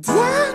Down.